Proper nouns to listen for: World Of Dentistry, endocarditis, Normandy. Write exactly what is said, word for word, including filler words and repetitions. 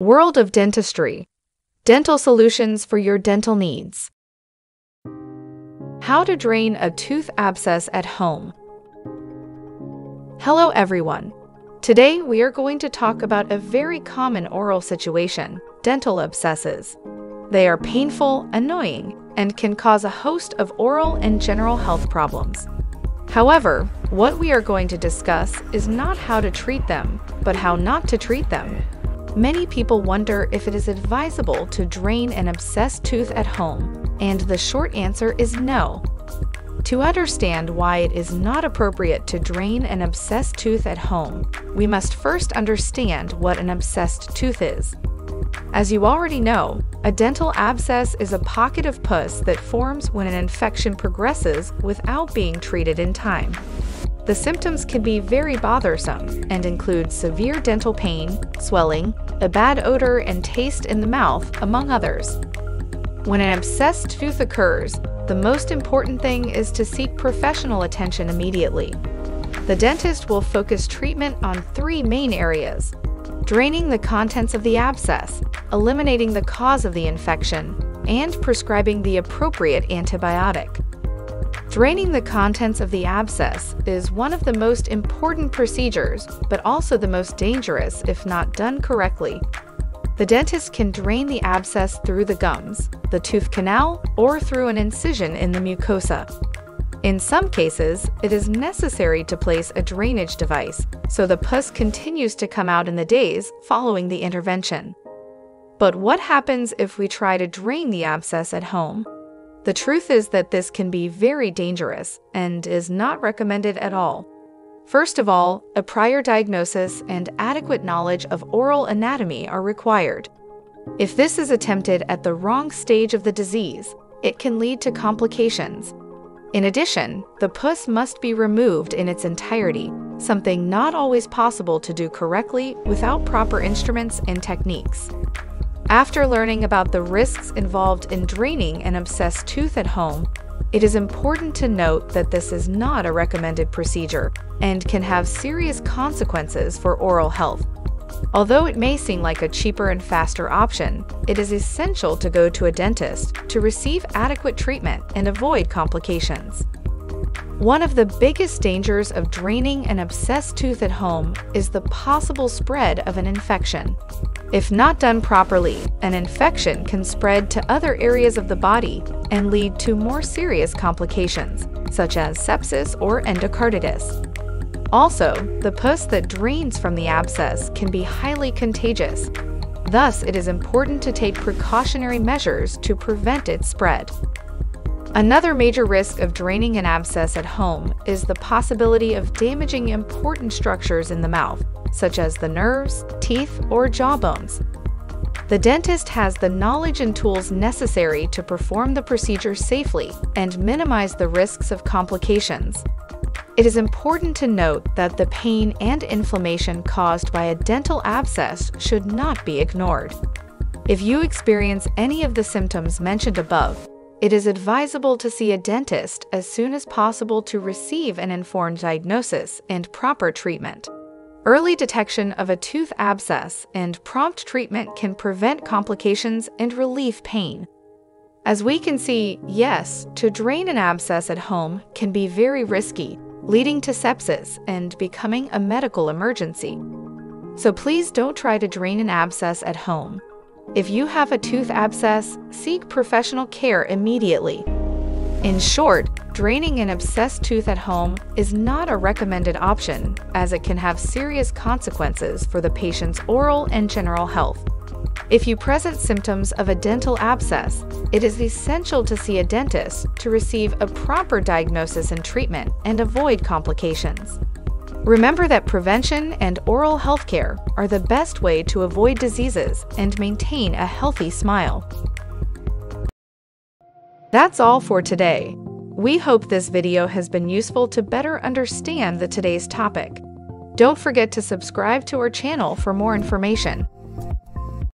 World of Dentistry, dental solutions for your dental needs. How to drain a tooth abscess at home. Hello everyone. Today we are going to talk about a very common oral situation, dental abscesses. They are painful, annoying, and can cause a host of oral and general health problems. However, what we are going to discuss is not how to treat them, but how not to treat them. Many people wonder if it is advisable to drain an abscessed tooth at home, and the short answer is no. To understand why it is not appropriate to drain an abscessed tooth at home, we must first understand what an abscessed tooth is. As you already know, a dental abscess is a pocket of pus that forms when an infection progresses without being treated in time. The symptoms can be very bothersome and include severe dental pain, swelling, a bad odor and taste in the mouth, among others. When an abscessed tooth occurs, the most important thing is to seek professional attention immediately. The dentist will focus treatment on three main areas: draining the contents of the abscess, eliminating the cause of the infection, and prescribing the appropriate antibiotic. Draining the contents of the abscess is one of the most important procedures, but also the most dangerous if not done correctly. The dentist can drain the abscess through the gums, the tooth canal, or through an incision in the mucosa. In some cases, it is necessary to place a drainage device, so the pus continues to come out in the days following the intervention. But what happens if we try to drain the abscess at home? The truth is that this can be very dangerous and is not recommended at all. First of all, a prior diagnosis and adequate knowledge of oral anatomy are required. If this is attempted at the wrong stage of the disease, it can lead to complications. In addition, the pus must be removed in its entirety, something not always possible to do correctly without proper instruments and techniques. After learning about the risks involved in draining an abscessed tooth at home, it is important to note that this is not a recommended procedure and can have serious consequences for oral health. Although it may seem like a cheaper and faster option, it is essential to go to a dentist to receive adequate treatment and avoid complications. One of the biggest dangers of draining an abscessed tooth at home is the possible spread of an infection. If not done properly, an infection can spread to other areas of the body and lead to more serious complications, such as sepsis or endocarditis. Also, the pus that drains from the abscess can be highly contagious. Thus, it is important to take precautionary measures to prevent its spread. Another major risk of draining an abscess at home is the possibility of damaging important structures in the mouth, such as the nerves, teeth, or jawbones. The dentist has the knowledge and tools necessary to perform the procedure safely and minimize the risks of complications. It is important to note that the pain and inflammation caused by a dental abscess should not be ignored. If you experience any of the symptoms mentioned above, it is advisable to see a dentist as soon as possible to receive an informed diagnosis and proper treatment. Early detection of a tooth abscess and prompt treatment can prevent complications and relieve pain. As we can see, yes, to drain an abscess at home can be very risky, leading to sepsis and becoming a medical emergency. So please don't try to drain an abscess at home. If you have a tooth abscess, seek professional care immediately. In short, draining an abscessed tooth at home is not a recommended option, as it can have serious consequences for the patient's oral and general health. If you present symptoms of a dental abscess, it is essential to see a dentist to receive a proper diagnosis and treatment and avoid complications. Remember that prevention and oral health care are the best way to avoid diseases and maintain a healthy smile. That's all for today. We hope this video has been useful to better understand the today's topic. Don't forget to subscribe to our channel for more information.